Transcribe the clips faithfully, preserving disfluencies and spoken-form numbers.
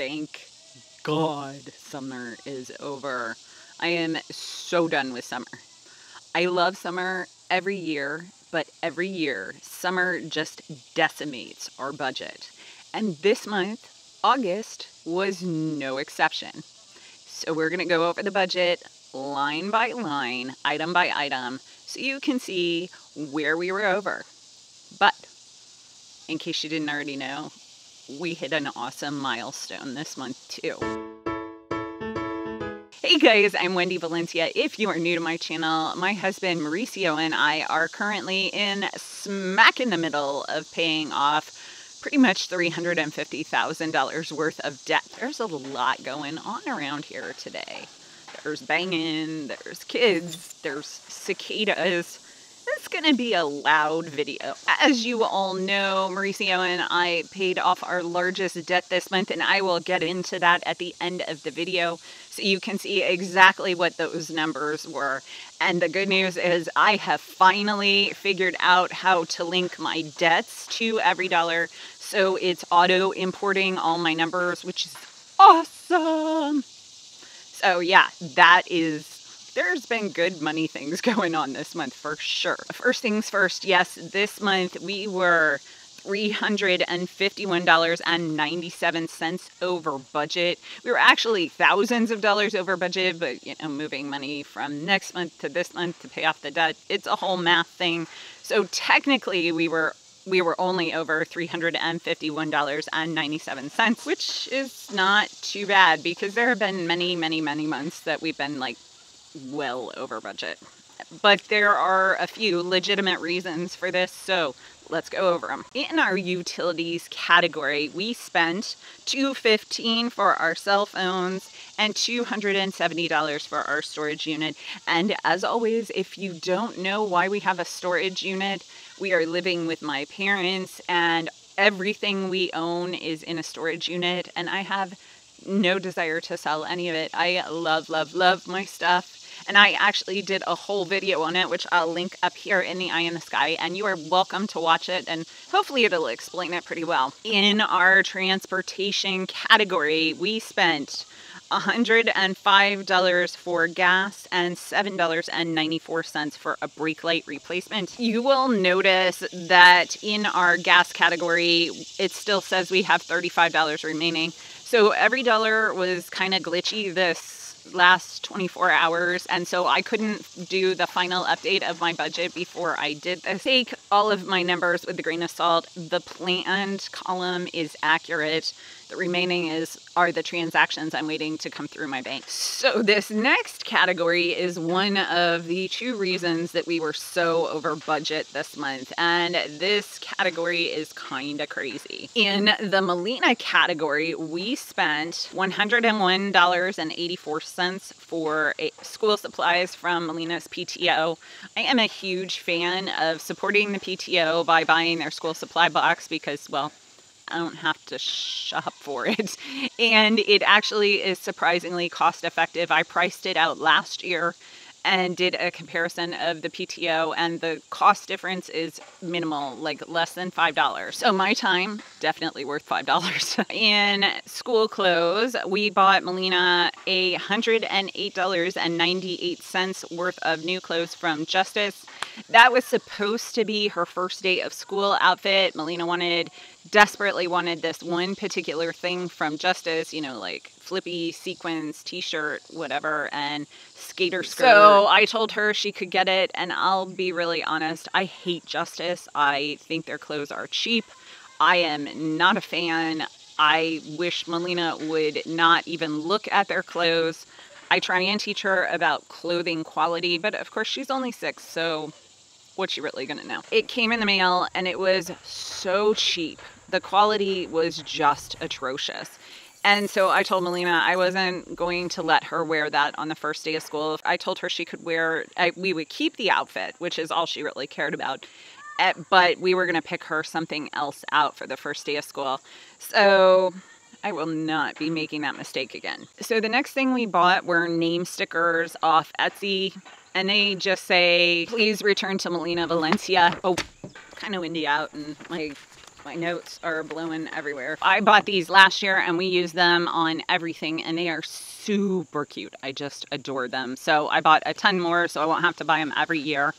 Thank God summer is over. I am so done with summer. I love summer every year, but every year summer just decimates our budget. And this month, August, was no exception. So we're gonna go over the budget line by line, item by item, so you can see where we were over. But in case you didn't already know, we hit an awesome milestone this month too. Hey guys, I'm Wendy Valencia. If you are new to my channel, my husband Mauricio and I are currently in smack in the middle of paying off pretty much three hundred fifty thousand dollars worth of debt. There's a lot going on around here today. There's banging, there's kids, there's cicadas. It's gonna be a loud video. As you all know, Mauricio and I paid off our largest debt this month, and I will get into that at the end of the video so you can see exactly what those numbers were. And the good news is I have finally figured out how to link my debts to EveryDollar, so it's auto importing all my numbers, which is awesome. So yeah, that is there's been good money things going on this month for sure. First things first, yes, this month we were three hundred fifty-one dollars and ninety-seven cents over budget. We were actually thousands of dollars over budget, but you know, moving money from next month to this month to pay off the debt, it's a whole math thing. So technically we were we were only over three hundred fifty-one dollars and ninety-seven cents, which is not too bad because there have been many, many, many months that we've been like well over budget. But there are a few legitimate reasons for this, so let's go over them. In our utilities category, we spent two hundred fifteen dollars for our cell phones and two hundred seventy dollars for our storage unit. And as always, if you don't know why we have a storage unit, we are living with my parents and everything we own is in a storage unit, and I have no desire to sell any of it. I love, love, love my stuff. And I actually did a whole video on it, which I'll link up here in the eye in the sky, and you are welcome to watch it, and hopefully it'll explain it pretty well. In our transportation category, we spent one hundred five dollars for gas and seven dollars and ninety-four cents for a brake light replacement. You will notice that in our gas category, it still says we have thirty-five dollars remaining. So EveryDollar was kind of glitchy this last twenty-four hours, and so I couldn't do the final update of my budget before I did this. Take all of my numbers with a grain of salt. The planned column is accurate. The remaining is are the transactions I'm waiting to come through my bank. So this next category is one of the two reasons that we were so over budget this month, and this category is kind of crazy. In the Melina category, we spent one hundred one dollars and eighty-four cents for a school supplies from Melina's P T O. I am a huge fan of supporting the P T O by buying their school supply box because, well, I don't have to shop for it. And it actually is surprisingly cost effective. I priced it out last year and did a comparison of the P T O, and the cost difference is minimal, like less than five dollars. So my time, definitely worth five dollars. In school clothes, we bought Melina one hundred eight dollars and ninety-eight cents worth of new clothes from Justice. That was supposed to be her first day of school outfit. Melina wanted, desperately wanted this one particular thing from Justice, you know, like flippy sequins, t-shirt, whatever, and skater skirt. So I told her she could get it, and I'll be really honest, I hate Justice. I think their clothes are cheap. I am not a fan. I wish Melina would not even look at their clothes. I try and teach her about clothing quality, but of course she's only six, so what's she really gonna know? It came in the mail and it was so cheap. The quality was just atrocious. And so I told Melina I wasn't going to let her wear that on the first day of school. I told her she could wear, I, we would keep the outfit, which is all she really cared about, but we were gonna pick her something else out for the first day of school. So I will not be making that mistake again. So the next thing we bought were name stickers off Etsy, and they just say, please return to Melina Valencia. Oh, kind of windy out and my My notes are blowing everywhere. I bought these last year and we use them on everything and they are super cute. I just adore them. So I bought a ton more so I won't have to buy them every year.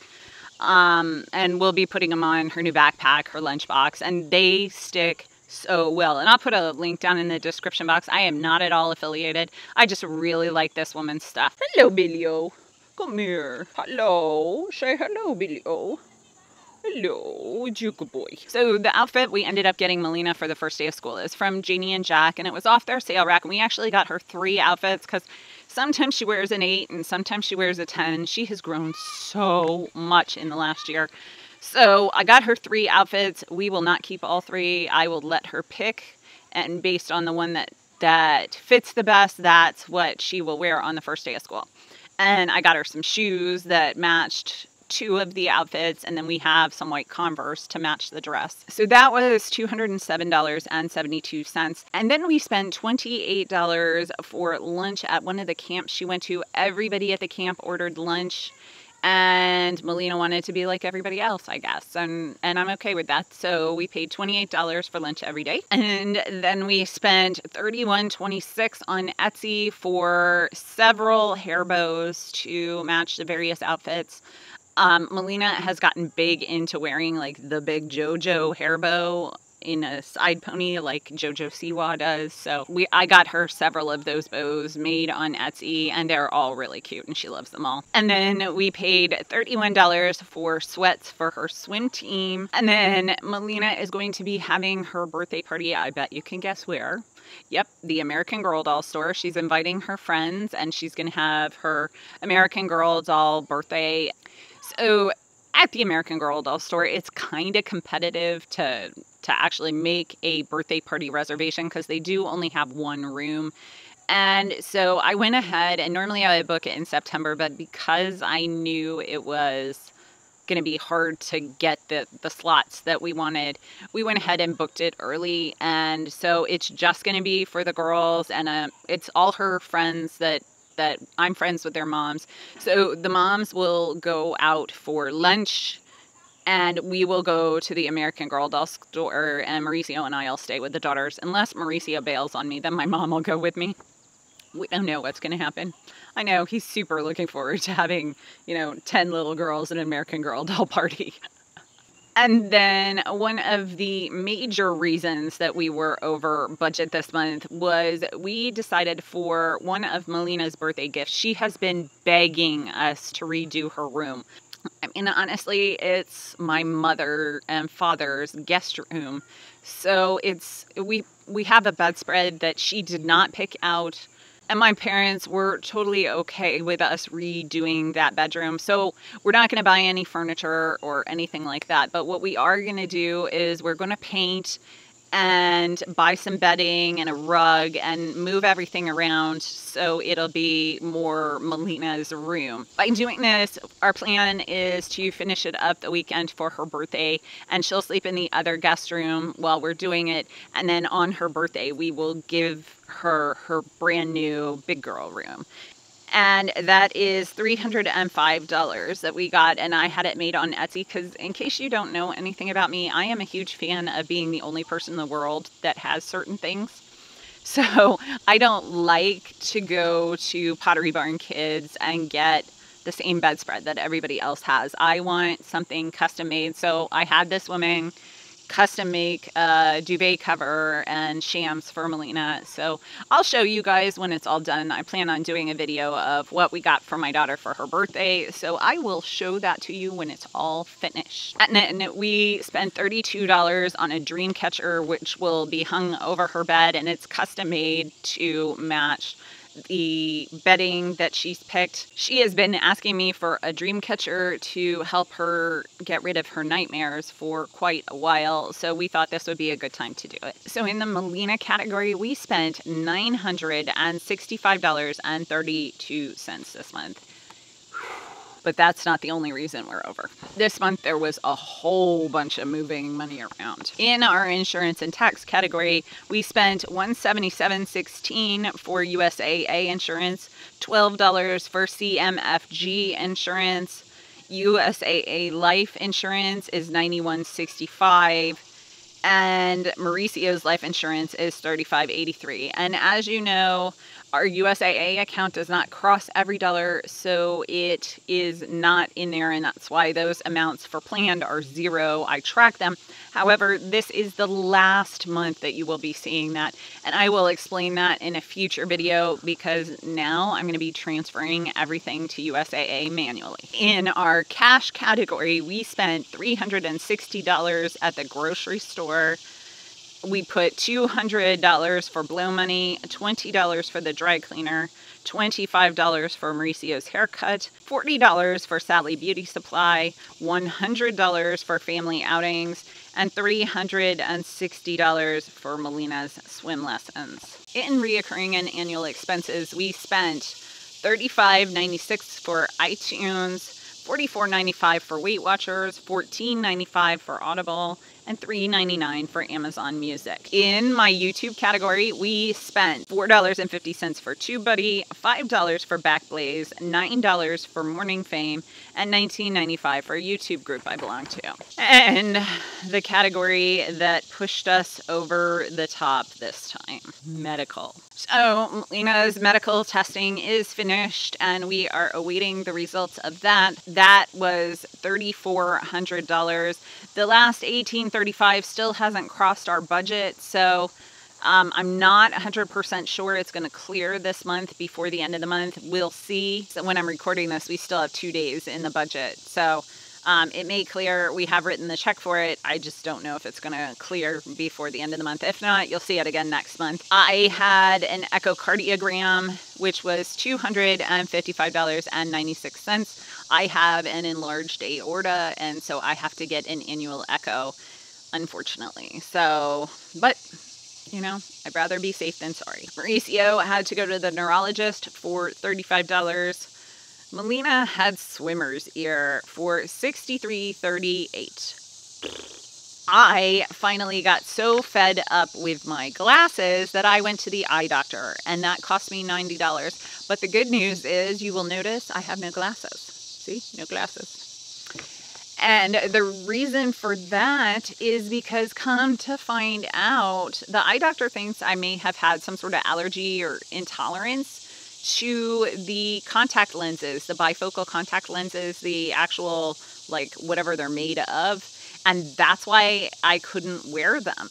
Um, and we'll be putting them on her new backpack, her lunchbox, and they stick so well. And I'll put a link down in the description box. I am not at all affiliated. I just really like this woman's stuff. Hello, Billy-o. Come here. Hello. Say hello, Billy-o. Hello, Juke boy. So the outfit we ended up getting Melina for the first day of school is from Jeannie and Jack, and it was off their sale rack. And we actually got her three outfits because sometimes she wears an eight and sometimes she wears a ten. She has grown so much in the last year. So I got her three outfits. We will not keep all three. I will let her pick, and based on the one that, that fits the best, that's what she will wear on the first day of school. And I got her some shoes that matched two of the outfits, and then we have some white Converse to match the dress. So that was two hundred seven dollars and seventy-two cents. And then we spent twenty-eight dollars for lunch at one of the camps she went to. Everybody at the camp ordered lunch, and Melina wanted to be like everybody else, I guess, and and I'm okay with that. So we paid twenty-eight dollars for lunch every day, and then we spent thirty-one twenty-six on Etsy for several hair bows to match the various outfits. Um, Melina has gotten big into wearing like the big JoJo hair bow in a side pony like JoJo Siwa does. So we, I got her several of those bows made on Etsy, and they're all really cute and she loves them all. And then we paid thirty-one dollars for sweats for her swim team. And then Melina is going to be having her birthday party. I bet you can guess where. Yep, the American Girl doll store. She's inviting her friends and she's going to have her American Girl doll birthday. So at the American Girl doll store, it's kind of competitive to to actually make a birthday party reservation because they do only have one room. And so I went ahead, and normally I would book it in September, but because I knew it was going to be hard to get the, the slots that we wanted, we went ahead and booked it early. And so it's just going to be for the girls, and uh, it's all her friends that that I'm friends with their moms. So the moms will go out for lunch, and we will go to the American Girl doll store, and Mauricio and I will stay with the daughters. Unless Mauricio bails on me, then my mom will go with me. We don't know what's going to happen. I know he's super looking forward to having, you know, ten little girls at an American Girl doll party. And then one of the major reasons that we were over budget this month was we decided for one of Melina's birthday gifts, she has been begging us to redo her room. I mean, honestly, it's my mother and father's guest room. So it's, we, we have a bedspread that she did not pick out. And my parents were totally okay with us redoing that bedroom. So we're not going to buy any furniture or anything like that. But what we are going to do is we're going to paint and buy some bedding and a rug and move everything around so it'll be more Melina's room. By doing this, our plan is to finish it up the weekend for her birthday, and she'll sleep in the other guest room while we're doing it. And then on her birthday, we will give her her brand new big girl room. And that is three hundred five dollars that we got, and I had it made on Etsy because, in case you don't know anything about me, I am a huge fan of being the only person in the world that has certain things. So I don't like to go to Pottery Barn Kids and get the same bedspread that everybody else has. I want something custom made. So I had this woman custom make a duvet cover and shams for Melina. So I'll show you guys when it's all done. I plan on doing a video of what we got for my daughter for her birthday. So I will show that to you when it's all finished. And then we spent thirty-two dollars on a dream catcher, which will be hung over her bed, and it's custom made to match the bedding that she's picked. She has been asking me for a dream catcher to help her get rid of her nightmares for quite a while, so we thought this would be a good time to do it. So in the Melina category, we spent nine hundred sixty-five dollars and thirty-two cents this month. But that's not the only reason we're over. This month, there was a whole bunch of moving money around. In our insurance and tax category, we spent one hundred seventy-seven dollars and sixteen cents for U S A A insurance, twelve dollars for C M F G insurance, U S A A life insurance is ninety-one dollars and sixty-five cents, and Mauricio's life insurance is thirty-five eighty-three. And as you know, our U S A A account does not cross EveryDollar, so it is not in there, and that's why those amounts for planned are zero. I track them. However, this is the last month that you will be seeing that, and I will explain that in a future video because now I'm going to be transferring everything to U S A A manually. In our cash category, we spent three hundred sixty dollars at the grocery store. We put two hundred dollars for blow money, twenty dollars for the dry cleaner, twenty-five dollars for Mauricio's haircut, forty dollars for Sally Beauty Supply, one hundred dollars for family outings, and three hundred sixty dollars for Melina's swim lessons. In reoccurring and annual expenses, we spent thirty-five ninety-six for iTunes, forty-four ninety-five for Weight Watchers, fourteen ninety-five for Audible, and three ninety-nine for Amazon Music. In my YouTube category, we spent four dollars and fifty cents for TubeBuddy, five dollars for Backblaze, nine dollars for Morning Fame, and nineteen ninety-five for a YouTube group I belong to. And the category that pushed us over the top this time, medical. So Melina's medical testing is finished and we are awaiting the results of that. That was thirty-four hundred dollars. The last eighteen thirty-five still hasn't crossed our budget, so um, I'm not one hundred percent sure it's going to clear this month before the end of the month. We'll see. So when I'm recording this, we still have two days in the budget, so um, it may clear. We have written the check for it. I just don't know if it's going to clear before the end of the month. If not, you'll see it again next month. I had an echocardiogram, which was two hundred fifty-five dollars and ninety-six cents. I have an enlarged aorta, and so I have to get an annual echo, unfortunately. So, but, you know, I'd rather be safe than sorry. Mauricio had to go to the neurologist for thirty-five dollars. Melina had swimmer's ear for sixty-three thirty-eight. I finally got so fed up with my glasses that I went to the eye doctor, and that cost me ninety dollars. But the good news is you will notice I have no glasses. See, no glasses. And the reason for that is because come to find out, the eye doctor thinks I may have had some sort of allergy or intolerance to the contact lenses, the bifocal contact lenses, the actual, like, whatever they're made of. And that's why I couldn't wear them.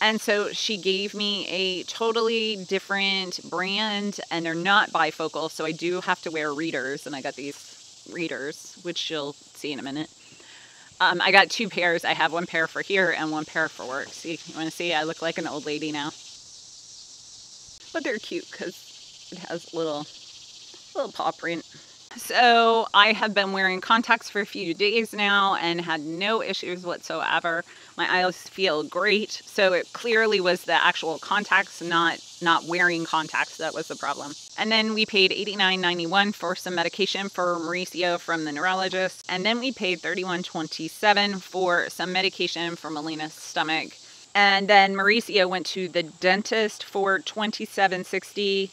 And so she gave me a totally different brand, and they're not bifocal, so I do have to wear readers. And I got these readers, which you'll see in a minute. Um, I got two pairs. I have one pair for here and one pair for work. See, you want to see? I look like an old lady now. But they're cute because it has little, little paw print. So I have been wearing contacts for a few days now and had no issues whatsoever. My eyes feel great. So it clearly was the actual contacts, not not wearing contacts, that was the problem. And then we paid eighty-nine ninety-one for some medication for Mauricio from the neurologist. And then we paid thirty-one twenty-seven for some medication for Melina's stomach. And then Mauricio went to the dentist for twenty-seven sixty.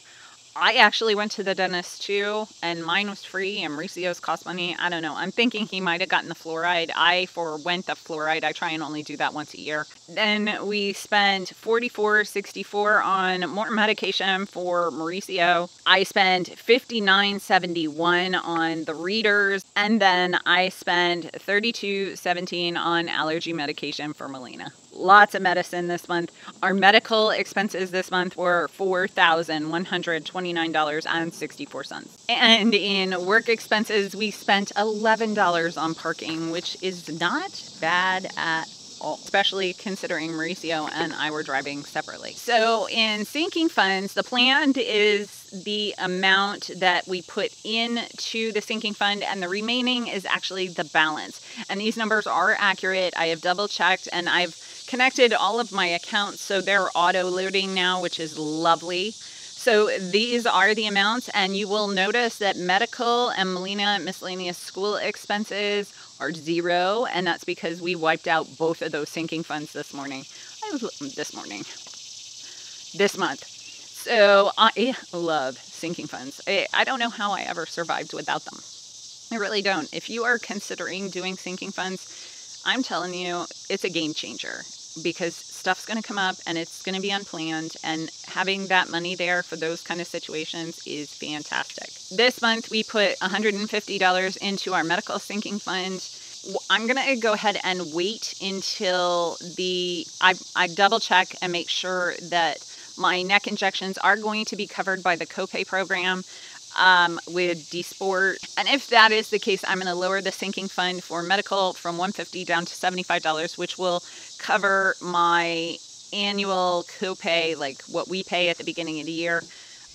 I actually went to the dentist too, and mine was free, and Mauricio's cost money. I don't know. I'm thinking he might have gotten the fluoride. I forwent the fluoride. I try and only do that once a year. Then we spent forty-four sixty-four on more medication for Mauricio. I spent fifty-nine seventy-one on the readers, and then I spent thirty-two seventeen on allergy medication for Melina. Lots of medicine this month. Our medical expenses this month were four thousand one hundred twenty-nine dollars and sixty-four cents. And in work expenses, we spent eleven dollars on parking, which is not bad at all, especially considering Mauricio and I were driving separately. So in sinking funds, the plan is the amount that we put in to the sinking fund, and the remaining is actually the balance. And these numbers are accurate. I have double checked, and I've connected all of my accounts, so they're auto loading now, which is lovely. So these are the amounts, and you will notice that medical and Melina miscellaneous school expenses are zero, and that's because we wiped out both of those sinking funds this morning. I was, this morning, this month. So I love sinking funds. I, I don't know how I ever survived without them. I really don't. If you are considering doing sinking funds, I'm telling you, it's a game changer. because stuff's going to come up and it's going to be unplanned, and having that money there for those kind of situations is fantastic. This month we put one hundred fifty dollars into our medical sinking fund. I'm going to go ahead and wait until the, I, I double check and make sure that my neck injections are going to be covered by the copay program um, with Desport. And if that is the case, I'm going to lower the sinking fund for medical from one hundred fifty dollars down to seventy-five dollars, which will cover my annual copay, like what we pay at the beginning of the year,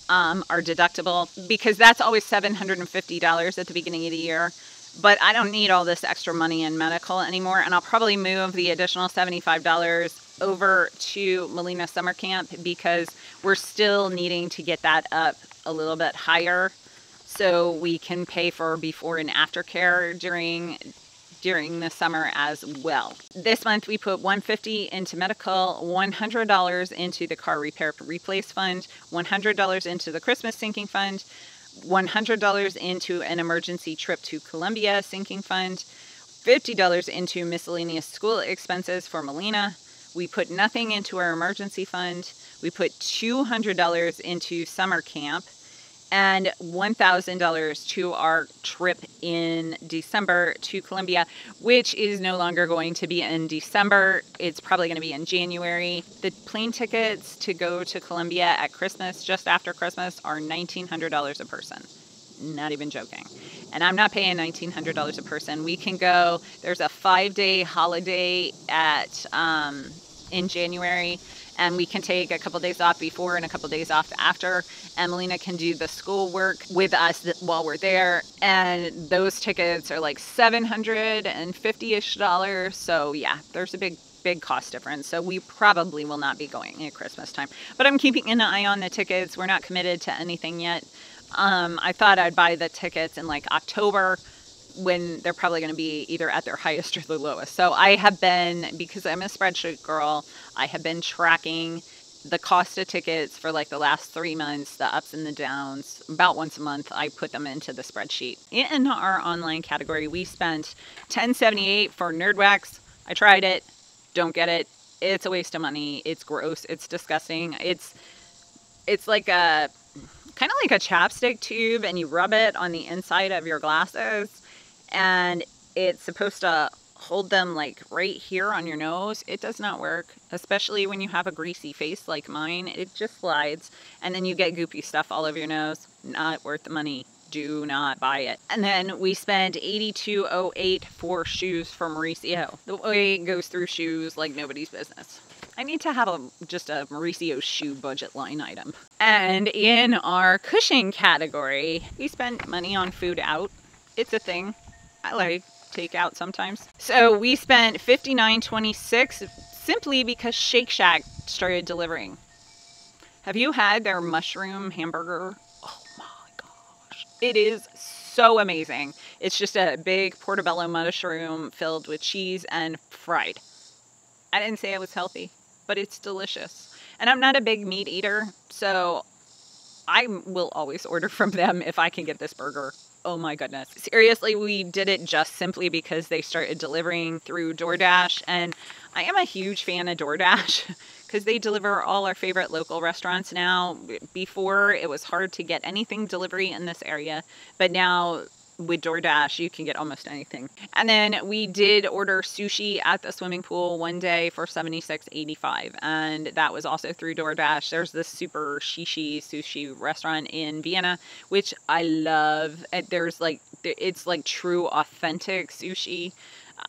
um, our deductible, because that's always seven hundred fifty dollars at the beginning of the year. But I don't need all this extra money in medical anymore, and I'll probably move the additional seventy-five dollars over to Melina Summer Camp because we're still needing to get that up a little bit higher so we can pay for before and after care during during the summer as well. This month we put one hundred fifty dollars into medical, one hundred dollars into the car repair replace fund, one hundred dollars into the Christmas sinking fund, one hundred dollars into an emergency trip to Columbia sinking fund, fifty dollars into miscellaneous school expenses for Melina. We put nothing into our emergency fund. We put two hundred dollars into summer camp and one thousand dollars to our trip in December to Columbia, which is no longer going to be in December. It's probably going to be in January. The plane tickets to go to Columbia at Christmas, just after Christmas, are nineteen hundred dollars a person. Not even joking. And I'm not paying nineteen hundred dollars a person. We can go, there's a five-day holiday at... Um, in January, and we can take a couple days off before and a couple days off after, and Melina can do the school work with us while we're there, and those tickets are like seven hundred fifty-ish dollars, so yeah, there's a big big cost difference, so we probably will not be going at Christmas time, but I'm keeping an eye on the tickets. We're not committed to anything yet. um I thought I'd buy the tickets in like October, when they're probably going to be either at their highest or the lowest. So I have been, because I'm a spreadsheet girl, I have been tracking the cost of tickets for like the last three months, the ups and the downs. About once a month, I put them into the spreadsheet. In our online category, we spent ten dollars and seventy-eight cents for Nerdwax. I tried it. Don't get it. It's a waste of money. It's gross. It's disgusting. It's, it's like a, kind of like a chapstick tube, and you rub it on the inside of your glasses, and it's supposed to hold them like right here on your nose. It does not work, especially when you have a greasy face like mine. It just slides, and then you get goopy stuff all over your nose. Not worth the money. Do not buy it. And then we spend eighty-two dollars and eight cents for shoes for Mauricio. The way it goes through shoes like nobody's business. I need to have a just a Mauricio shoe budget line item. And in our cushion category, we spend money on food out. It's a thing. I like takeout sometimes. So we spent fifty-nine dollars and twenty-six cents simply because Shake Shack started delivering. Have you had their mushroom hamburger? Oh my gosh. It is so amazing. It's just a big portobello mushroom filled with cheese and fried. I didn't say it was healthy, but it's delicious. And I'm not a big meat eater, so I will always order from them if I can get this burger. Oh my goodness. Seriously, we did it just simply because they started delivering through DoorDash. And I am a huge fan of DoorDash because they deliver all our favorite local restaurants now. Before, it was hard to get anything delivery in this area, but now with DoorDash, you can get almost anything. And then we did order sushi at the swimming pool one day for seventy-six dollars and eighty-five cents. And that was also through DoorDash. There's this super shishi sushi restaurant in Vienna, which I love. There's like, it's like true authentic sushi,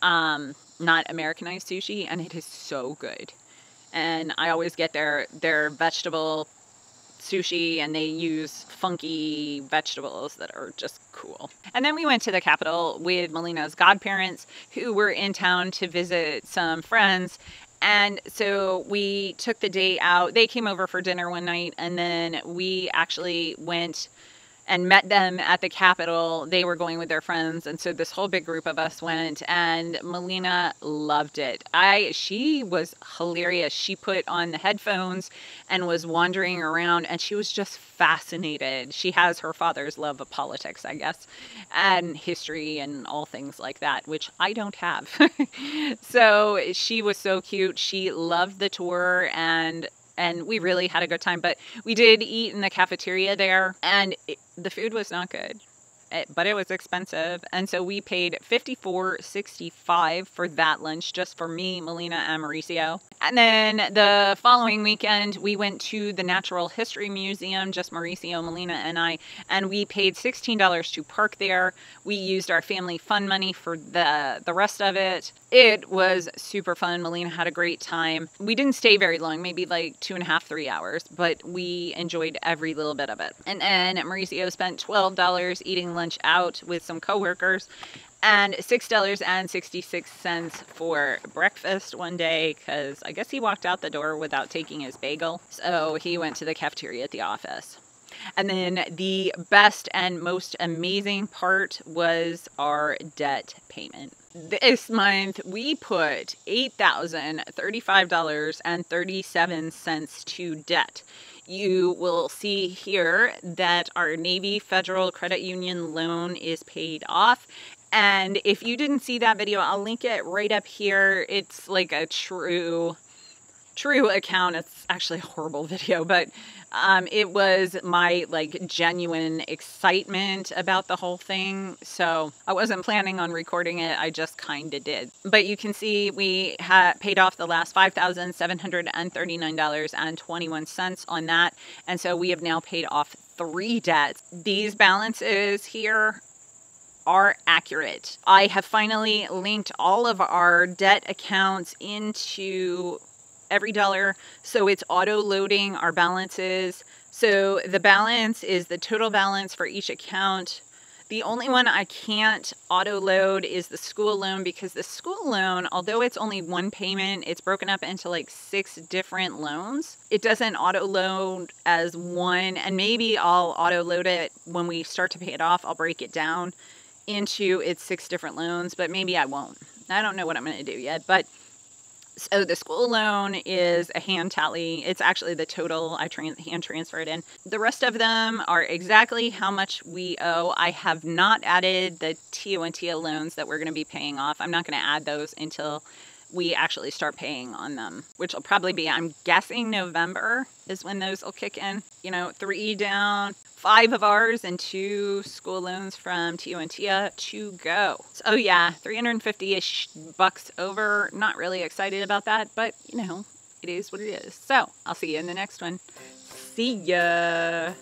um, not Americanized sushi. And it is so good. And I always get their, their vegetable sushi, and they use funky vegetables that are just cool. And then we went to the Capitol with Melina's godparents, who were in town to visit some friends. And so we took the day out. They came over for dinner one night, and then we actually went and met them at the Capitol. They were going with their friends. And so this whole big group of us went, and Melina loved it. I, she was hilarious. She put on the headphones and was wandering around, and she was just fascinated. She has her father's love of politics, I guess, and history and all things like that, which I don't have. So she was so cute. She loved the tour, and And we really had a good time. But we did eat in the cafeteria there, and it, the food was not good, it, but it was expensive. And so we paid fifty-four sixty-five for that lunch, just for me, Melina, and Mauricio. And then the following weekend, we went to the Natural History Museum, just Mauricio, Melina, and I, and we paid sixteen dollars to park there. We used our family fund money for the, the rest of it. It was super fun. Melina had a great time. We didn't stay very long, maybe like two and a half, three hours, but we enjoyed every little bit of it. And then Mauricio spent twelve dollars eating lunch out with some coworkers, and six dollars and sixty-six cents for breakfast one day, because I guess he walked out the door without taking his bagel. So he went to the cafeteria at the office. And then the best and most amazing part was our debt payment. This month, we put eight thousand thirty-five dollars and thirty-seven cents to debt. You will see here that our Navy Federal Credit Union loan is paid off. And if you didn't see that video, I'll link it right up here. It's like a true, true account. It's actually a horrible video, but um, it was my like genuine excitement about the whole thing. So I wasn't planning on recording it. I just kind of did. But you can see we had paid off the last five thousand seven hundred thirty-nine dollars and twenty-one cents on that. And so we have now paid off three debts. These balances here are accurate. I have finally linked all of our debt accounts into EveryDollar, so it's auto loading our balances. So the balance is the total balance for each account. The only one I can't auto load is the school loan, because the school loan, although it's only one payment, it's broken up into like six different loans. It doesn't auto load as one, and maybe I'll auto load it when we start to pay it off. I'll break it down into its six different loans, but maybe I won't. I don't know what I'm going to do yet. But so the school loan is a hand tally. It's actually the total I trans hand transferred in. The rest of them are exactly how much we owe. I have not added the T O and T A loans that we're going to be paying off. I'm not going to add those until we actually start paying on them, which will probably be, I'm guessing November is when those will kick in. You know, three down, five of ours, and two school loans from T O and Tia to go. So yeah, three hundred fifty-ish bucks over. Not really excited about that, but you know, it is what it is. So I'll see you in the next one. See ya.